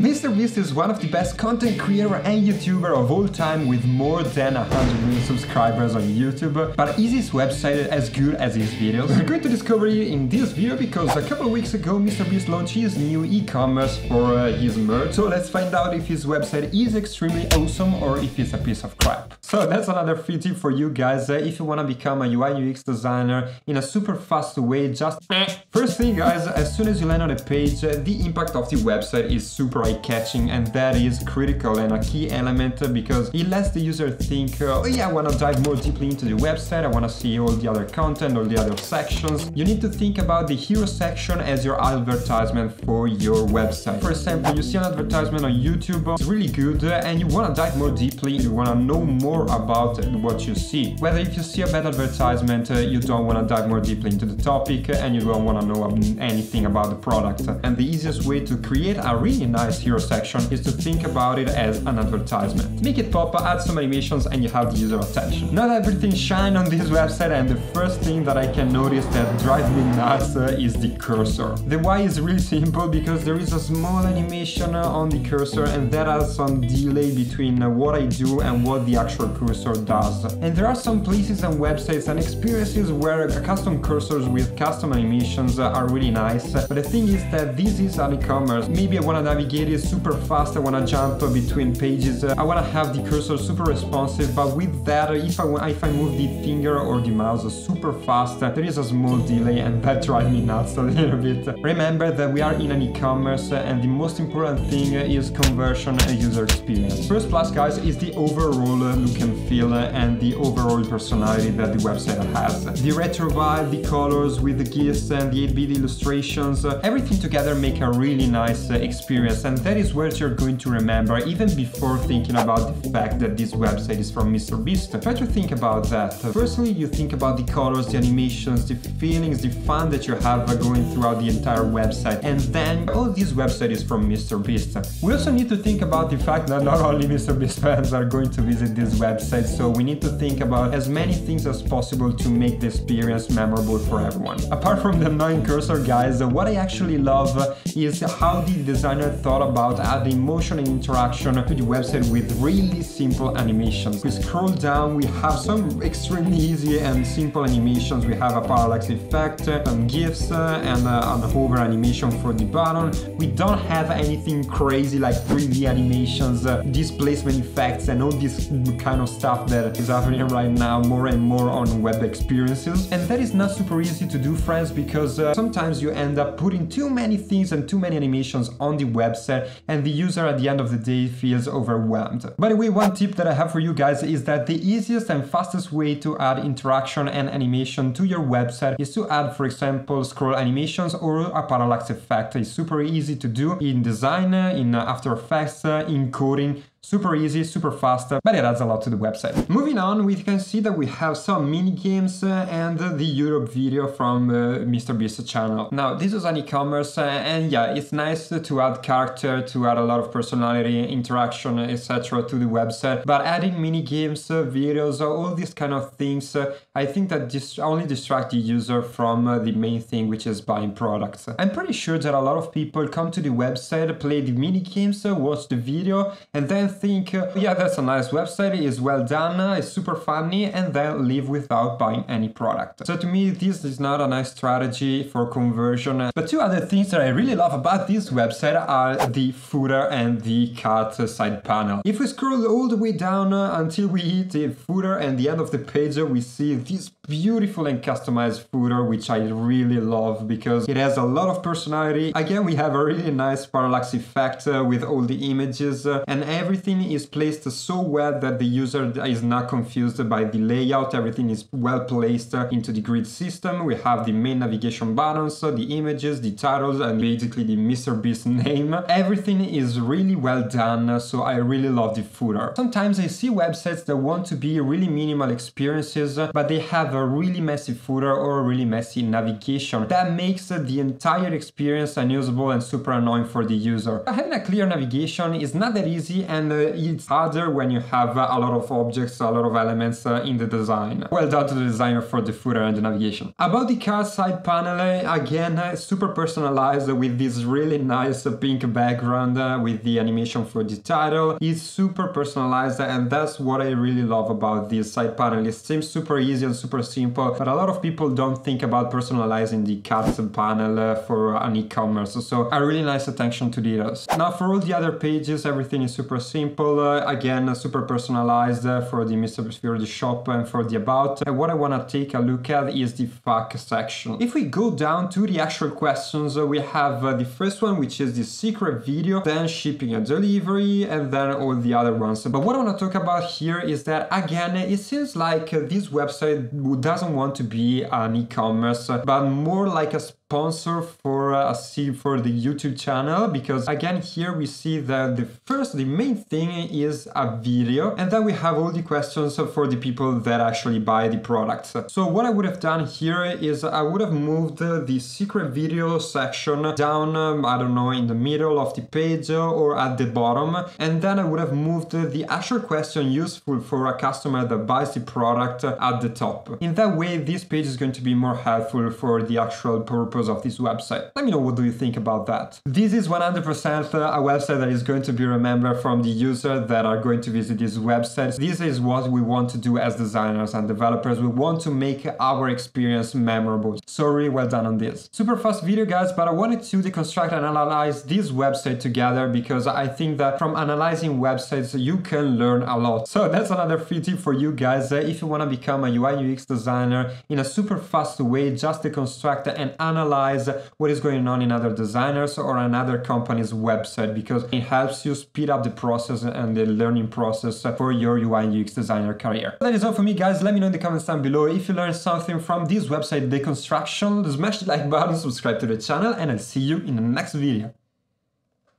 MrBeast is one of the best content creator and YouTuber of all time with more than 100 million subscribers on YouTube, but is his website as good as his videos? We're going to discover it in this video because a couple of weeks ago MrBeast launched his new e-commerce for his merch, so let's find out if his website is extremely awesome or if it's a piece of crap. So that's another free tip for you guys if you want to become a UI UX designer in a super fast way. Just first thing guys, as soon as you land on a page, the impact of the website is super eye-catching, and that is critical and a key element because it lets the user think, oh yeah, I want to dive more deeply into the website, I want to see all the other content, all the other sections. You need to think about the hero section as your advertisement for your website. For example, you see an advertisement on YouTube, it's really good and you want to dive more deeply, you want to know more about what you see. Whether if you see a bad advertisement, you don't want to dive more deeply into the topic and you don't want to know anything about the product. And the easiest way to create a really nice hero section is to think about it as an advertisement. Make it pop, add some animations, and you have the user attention. Not everything shines on this website, and the first thing that I can notice that drives me nuts is the cursor. The why is really simple because there is a small animation on the cursor, and that has some delay between what I do and what the actual cursor does. And there are some places and websites and experiences where custom cursors with custom animations are really nice, but the thing is that this is an e-commerce. Maybe I want to navigate it is super fast, I want to jump between pages, I want to have the cursor super responsive, but with that, if I move the finger or the mouse super fast, there is a small delay and that drives me nuts a little bit. Remember that we are in an e-commerce and the most important thing is conversion and user experience. First plus guys is the overall look and feel and the overall personality that the website has. The retro vibe, the colors with the GIFs and the 8-bit illustrations, everything together make a really nice experience. And that is what you're going to remember even before thinking about the fact that this website is from MrBeast. Try to think about that. Firstly, you think about the colors, the animations, the feelings, the fun that you have going throughout the entire website, and then, oh, this website is from MrBeast. We also need to think about the fact that not only MrBeast fans are going to visit this website, so we need to think about as many things as possible to make the experience memorable for everyone. Apart from the annoying cursor, guys, what I actually love is how the designer thought about adding emotion and interaction to the website with really simple animations. We scroll down, we have some extremely easy and simple animations. We have a parallax effect, some GIFs, and an hover animation for the button. We don't have anything crazy like 3D animations, displacement effects, and all this kind of stuff that is happening right now more and more on web experiences. And that is not super easy to do, friends, because sometimes you end up putting too many things and too many animations on the website, and the user at the end of the day feels overwhelmed. By the way, one tip that I have for you guys is that the easiest and fastest way to add interaction and animation to your website is to add, for example, scroll animations or a parallax effect. It's super easy to do in design, in After Effects, in coding. Super easy, super fast, but it adds a lot to the website. Moving on, we can see that we have some mini games and the Europe video from MrBeast channel. Now, this is an e-commerce and yeah, it's nice to add character, to add a lot of personality, interaction, etc. to the website, but adding mini games, videos, all these kind of things, I think that this only distracts the user from the main thing, which is buying products. I'm pretty sure that a lot of people come to the website, play the mini games, watch the video, and then think, yeah, that's a nice website, it's well done, it's super funny, and then leave without buying any product. So to me, this is not a nice strategy for conversion. But two other things that I really love about this website are the footer and the cart side panel. If we scroll all the way down until we hit the footer and the end of the page, we see this beautiful and customized footer, which I really love because it has a lot of personality. Again, we have a really nice parallax effect with all the images and everything is placed so well that the user is not confused by the layout. Everything is well placed into the grid system. We have the main navigation buttons, the images, the titles, and basically the MrBeast name. Everything is really well done, so I really love the footer. Sometimes I see websites that want to be really minimal experiences, but they have a really messy footer or a really messy navigation that makes the entire experience unusable and super annoying for the user. Having a clear navigation is not that easy, and it's harder when you have a lot of objects, a lot of elements in the design. Well done to the designer for the footer and the navigation. About the car side panel, again, super personalized with this really nice pink background with the animation for the title. It's super personalized, and that's what I really love about this side panel. It seems super easy and super simple, but a lot of people don't think about personalizing the cards panel for an e-commerce, so a really nice attention to details. Now for all the other pages, everything is super simple, again super personalized for the MrBeast, for the shop and for the about. And what I want to take a look at is the fact section. If we go down to the actual questions, we have the first one, which is the secret video, then shipping and delivery, and then all the other ones. But what I want to talk about here is that, again, it seems like this website doesn't want to be an e-commerce, but more like a sponsor for a seed for the YouTube channel, because again here we see that the main thing is a video, and then we have all the questions for the people that actually buy the products. So what I would have done here is I would have moved the secret video section down, I don't know, in the middle of the page or at the bottom, and then I would have moved the actual question useful for a customer that buys the product at the top. In that way, this page is going to be more helpful for the actual purpose of this website. Let me know what do you think about that. This is 100% a website that is going to be remembered from the user that are going to visit this website. This is what we want to do as designers and developers. We want to make our experience memorable. So really well done on this. Super fast video, guys, but I wanted to deconstruct and analyze this website together, because I think that from analyzing websites you can learn a lot. So that's another free tip for you guys. If you want to become a UI UX designer in a super fast way, just deconstruct and analyze what is going on in other designers or another company's website, because it helps you speed up the process and the learning process for your UI and UX designer career. That is all for me, guys. Let me know in the comments down below if you learned something from this website deconstruction. Smash the like button, subscribe to the channel, and I'll see you in the next video.